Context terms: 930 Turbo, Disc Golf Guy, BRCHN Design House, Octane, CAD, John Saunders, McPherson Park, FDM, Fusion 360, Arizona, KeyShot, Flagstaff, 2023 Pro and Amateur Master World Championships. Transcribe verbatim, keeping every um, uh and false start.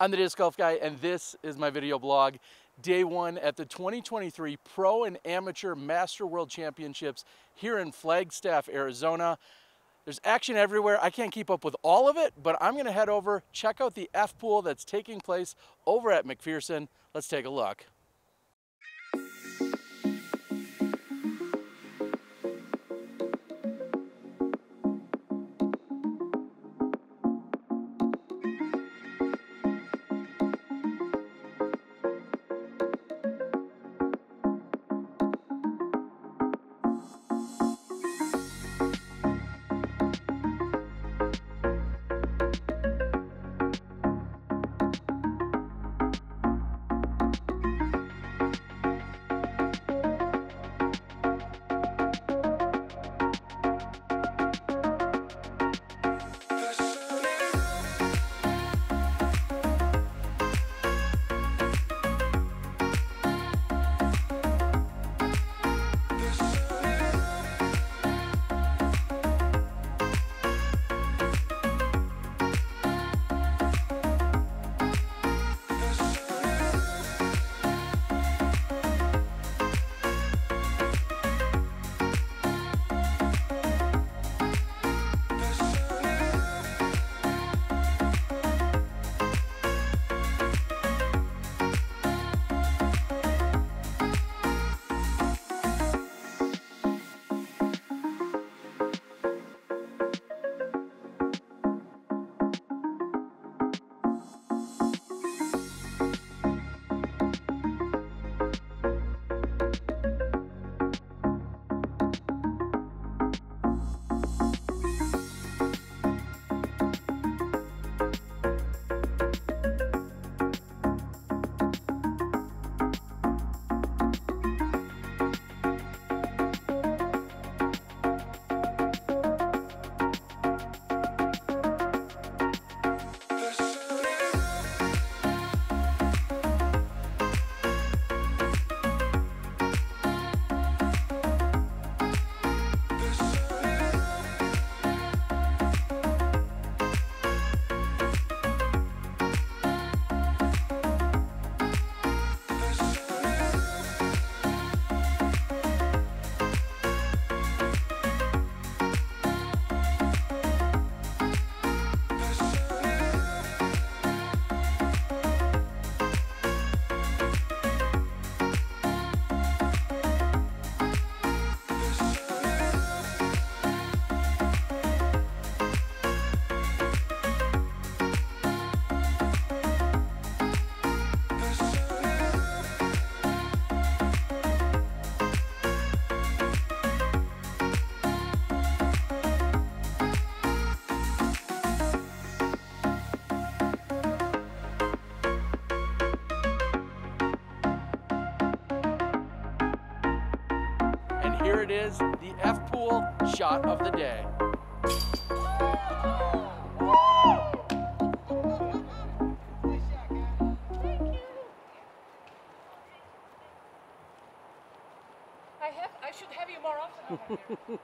I'm the Disc Golf Guy, and this is my video blog. Day one at the twenty twenty-three Pro and Amateur Master World Championships here in Flagstaff, Arizona. There's action everywhere. I can't keep up with all of it, but I'm gonna head over, check out the F pool that's taking place over at McPherson. Let's take a look. Here it is, the F pool shot of the day. I have I should have you more often.